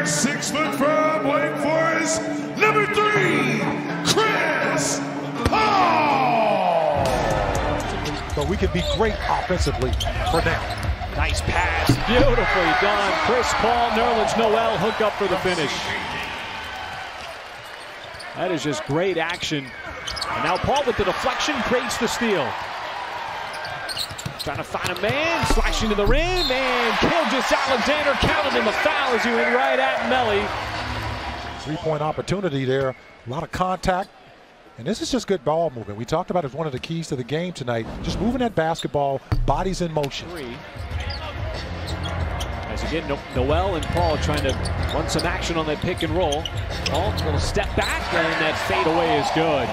guard, 6 foot from Wake Forest, number 3, Chris Paul. But we could be great offensively for now. Nice pass, beautifully done. Chris Paul, Nerlens Noel hook up for the finish. That is just great action. And now Paul with the deflection creates the steal. Trying to find a man, slashing to the rim, and killed just Alexander, counted in the foul as he went right at Melly. Three-point opportunity there, a lot of contact, and this is just good ball movement. We talked about it as one of the keys to the game tonight, just moving that basketball, bodies in motion. Three. As again, Noel and Paul trying to run some action on that pick and roll. Paul, little step back, and that fadeaway is good.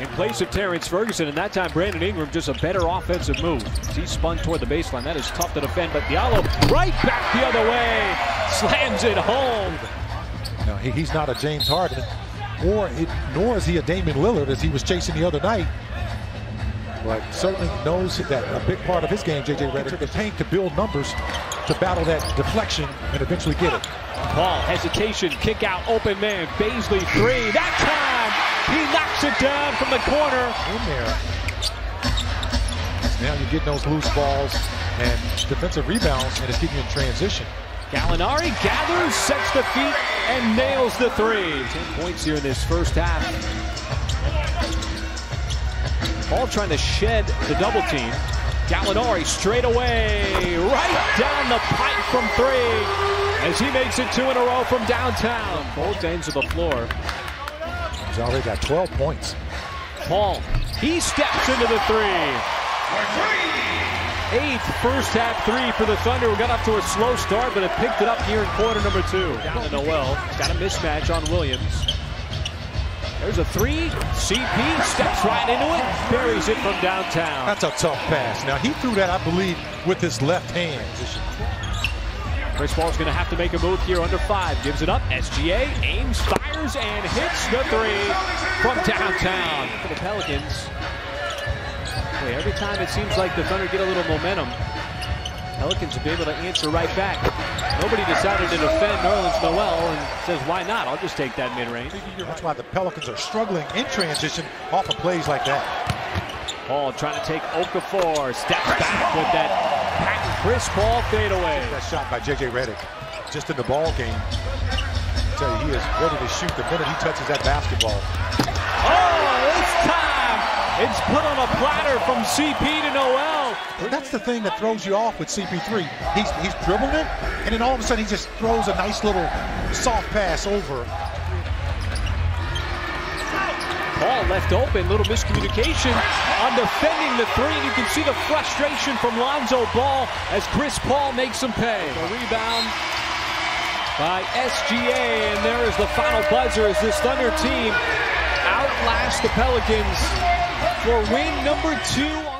In place of Terrence Ferguson, and that time Brandon Ingram just a better offensive move. He spun toward the baseline. That is tough to defend, but Diallo right back the other way, slams it home. Now, he's not a James Harden, nor is he a Damian Lillard as he was chasing the other night. But certainly knows that a big part of his game, J.J. Redick, took the paint to build numbers to battle that deflection and eventually get it. Ball, hesitation, kick out, open man, Beasley three. That time! He knocks it down from the corner. In there. Now you're getting those loose balls and defensive rebounds, and it's keeping you in transition. Gallinari gathers, sets the feet, and nails the three. 10 points here in this first half. Paul trying to shed the double team. Gallinari straight away, right down the pipe from three, as he makes it 2 in a row from downtown. Both ends of the floor. He's already got 12 points. Paul, he steps into the three. 8th first half three for the Thunder. We got off to a slow start, but it picked it up here in quarter number 2. Down to Noel. Got a mismatch on Williams. There's a three. CP steps right into it. Buries it from downtown. That's a tough pass. Now, he threw that, I believe, with his left hand. Chris Paul's going to have to make a move here under 5. Gives it up. SGA aims, fires, and hits the three from downtown. For the Pelicans. Boy, every time it seems like the Thunder get a little momentum, Pelicans will be able to answer right back. Nobody decided to defend Nerlens Noel and says, why not? I'll just take that mid-range. That's why the Pelicans are struggling in transition off of plays like that. Paul trying to take Okafor. Steps back with that. Chris Paul fadeaway. That shot by J.J. Redick, just in the ball game. I tell you, he is ready to shoot the minute he touches that basketball. Oh, it's time! It's put on a platter from CP to Noel. And that's the thing that throws you off with CP3. He's dribbling it, and then all of a sudden he just throws a nice little soft pass over. Ball left open, little miscommunication on defending the three. You can see the frustration from Lonzo Ball as Chris Paul makes him pay. A rebound by SGA, and there is the final buzzer as this Thunder team outlasts the Pelicans for win number 2.